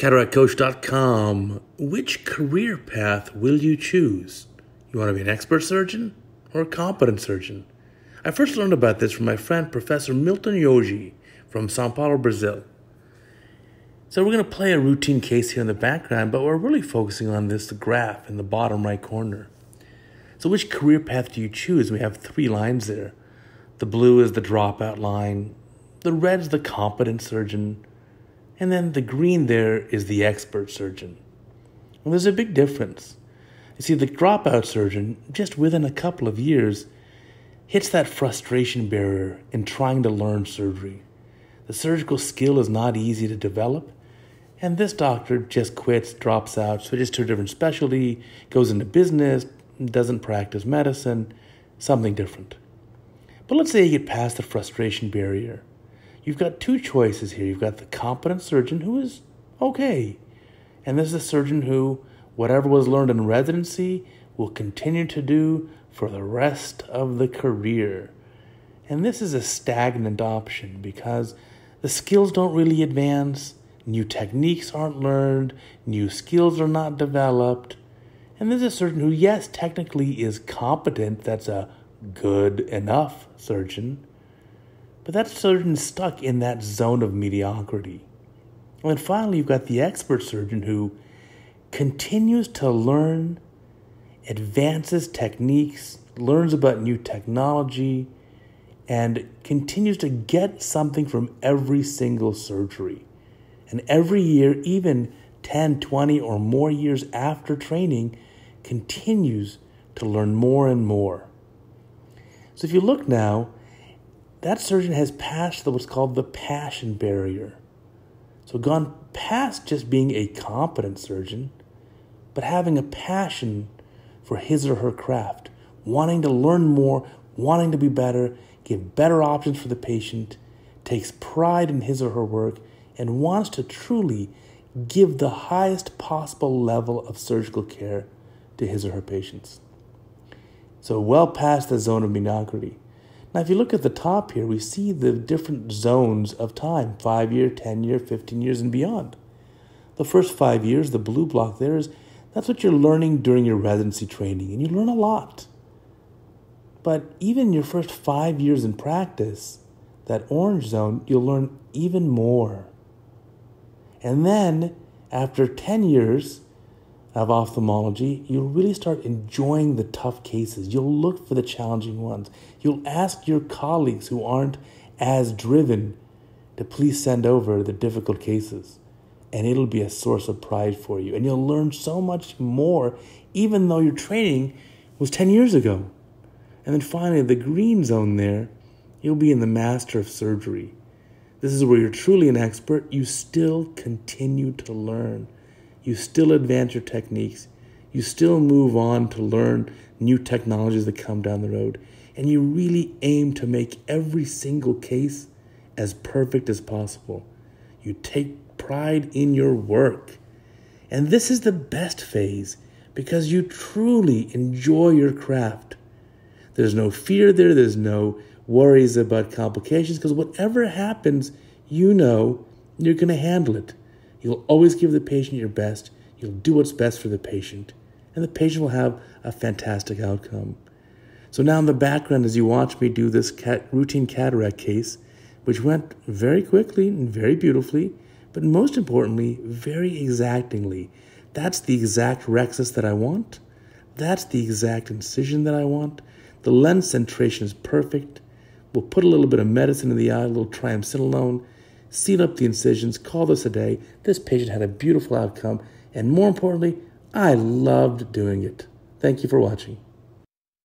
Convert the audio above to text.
CataractCoach.com, which career path will you choose? You want to be an expert surgeon or a competent surgeon? I first learned about this from my friend Professor Milton Yogi from Sao Paulo, Brazil. So we're going to play a routine case here in the background, but we're really focusing on this graph in the bottom right corner. So which career path do you choose? We have three lines there. The blue is the dropout line, the red is the competent surgeon, and then the green there is the expert surgeon. Well, there's a big difference. You see, the dropout surgeon, just within a couple of years, hits that frustration barrier in trying to learn surgery. The surgical skill is not easy to develop, and this doctor just quits, drops out, switches to a different specialty, goes into business, doesn't practice medicine, something different. But let's say you get past the frustration barrier. You've got two choices here. You've got the competent surgeon who is okay. And this is a surgeon who, whatever was learned in residency, will continue to do for the rest of the career. And this is a stagnant option because the skills don't really advance, new techniques aren't learned, new skills are not developed. And this is a surgeon who, yes, technically is competent. That's a good enough surgeon. But that surgeon's stuck in that zone of mediocrity. And then finally, you've got the expert surgeon who continues to learn, advances techniques, learns about new technology, and continues to get something from every single surgery. And every year, even 10, 20, or more years after training, continues to learn more and more. So if you look now, that surgeon has passed what's called the passion barrier. So gone past just being a competent surgeon, but having a passion for his or her craft, wanting to learn more, wanting to be better, give better options for the patient, takes pride in his or her work, and wants to truly give the highest possible level of surgical care to his or her patients. So well past the zone of mediocrity. Now, if you look at the top here, we see the different zones of time, 5-year, 10-year, 15 years, and beyond. The first 5 years, the blue block there is, that's what you're learning during your residency training, and you learn a lot. But even your first 5 years in practice, that orange zone, you'll learn even more. And then, after 10 years of ophthalmology, you'll really start enjoying the tough cases. You'll look for the challenging ones. You'll ask your colleagues who aren't as driven to please send over the difficult cases. And it'll be a source of pride for you. And you'll learn so much more, even though your training was 10 years ago. And then finally, the green zone there, you'll be in the master of surgery. This is where you're truly an expert. You still continue to learn. You still advance your techniques. You still move on to learn new technologies that come down the road. And you really aim to make every single case as perfect as possible. You take pride in your work. And this is the best phase because you truly enjoy your craft. There's no fear there. There's no worries about complications because whatever happens, you know you're going to handle it. You'll always give the patient your best. You'll do what's best for the patient. And the patient will have a fantastic outcome. So now in the background, as you watch me do this routine cataract case, which went very quickly and very beautifully, but most importantly, very exactingly. That's the exact rexus that I want. That's the exact incision that I want. The lens centration is perfect. We'll put a little bit of medicine in the eye, a little triamcinolone, seal up the incisions, call this a day. This patient had a beautiful outcome, and more importantly, I loved doing it. Thank you for watching.